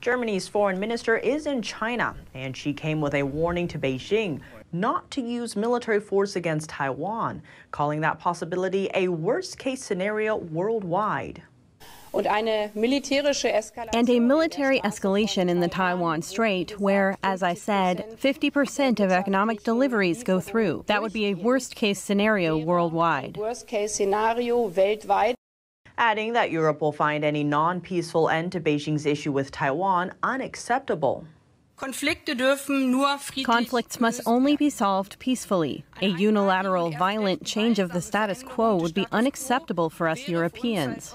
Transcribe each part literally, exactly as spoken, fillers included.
Germany's foreign minister is in China, and she came with a warning to Beijing not to use military force against Taiwan, calling that possibility a worst-case scenario worldwide. And a military escalation in the Taiwan Strait, where, as I said, fifty percent of economic deliveries go through. That would be a worst-case scenario worldwide. Adding that Europe will find any non-peaceful end to Beijing's issue with Taiwan unacceptable. Conflicts must only be solved peacefully. A unilateral, violent change of the status quo would be unacceptable for us Europeans.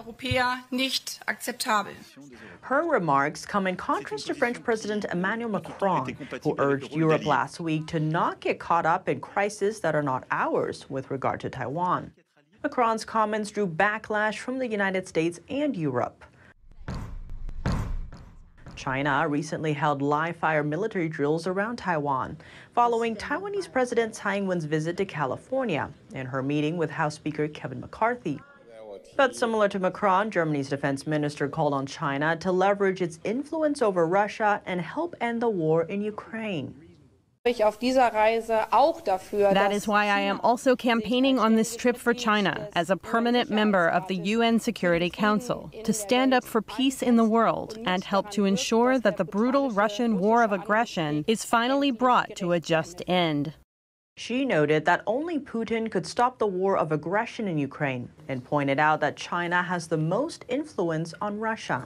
Her remarks come in contrast to French President Emmanuel Macron, who urged Europe last week to not get caught up in crises that are not ours with regard to Taiwan. Macron's comments drew backlash from the United States and Europe. China recently held live-fire military drills around Taiwan, following Taiwanese President Tsai Ing-wen's visit to California and her meeting with House Speaker Kevin McCarthy. But similar to Macron, Germany's defense minister called on China to leverage its influence over Russia and help end the war in Ukraine. That is why I am also campaigning on this trip for China as a permanent member of the U N Security Council to stand up for peace in the world and help to ensure that the brutal Russian war of aggression is finally brought to a just end. She noted that only Putin could stop the war of aggression in Ukraine and pointed out that China has the most influence on Russia.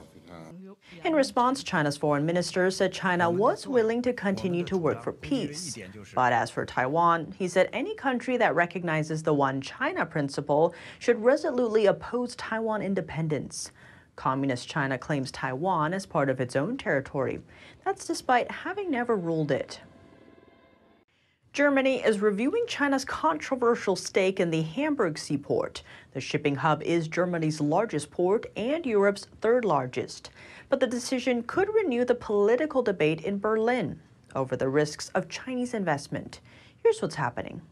In response, China's foreign minister said China was willing to continue to work for peace. But as for Taiwan, he said any country that recognizes the One China principle should resolutely oppose Taiwan independence. Communist China claims Taiwan as part of its own territory. That's despite having never ruled it. Germany is reviewing China's controversial stake in the Hamburg seaport. The shipping hub is Germany's largest port and Europe's third largest. But the decision could renew the political debate in Berlin over the risks of Chinese investment. Here's what's happening.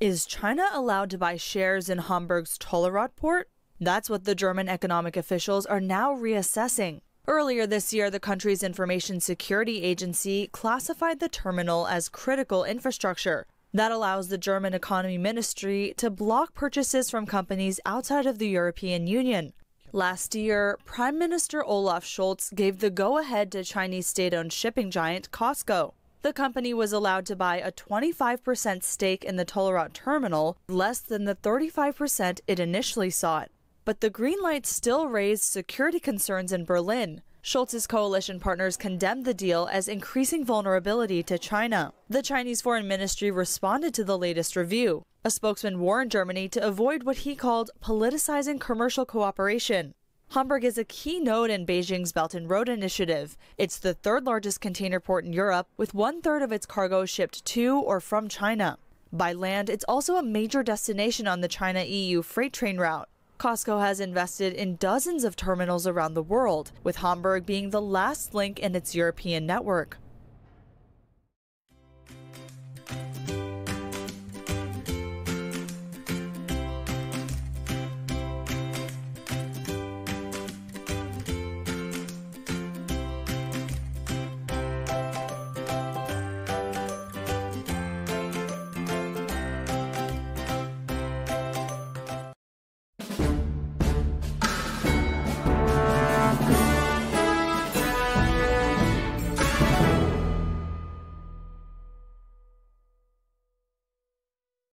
Is China allowed to buy shares in Hamburg's Tollerort port? That's what the German economic officials are now reassessing. Earlier this year, the country's Information Security Agency classified the terminal as critical infrastructure. That allows the German Economy Ministry to block purchases from companies outside of the European Union. Last year, Prime Minister Olaf Scholz gave the go-ahead to Chinese state-owned shipping giant COSCO. The company was allowed to buy a twenty-five percent stake in the Tollerort terminal, less than the thirty-five percent it initially sought. But the green light still raised security concerns in Berlin. Scholz's coalition partners condemned the deal as increasing vulnerability to China. The Chinese foreign ministry responded to the latest review. A spokesman warned Germany to avoid what he called politicizing commercial cooperation. Hamburg is a key node in Beijing's Belt and Road Initiative. It's the third largest container port in Europe, with one-third of its cargo shipped to or from China. By land, it's also a major destination on the China-E U freight train route. COSCO has invested in dozens of terminals around the world, with Hamburg being the last link in its European network.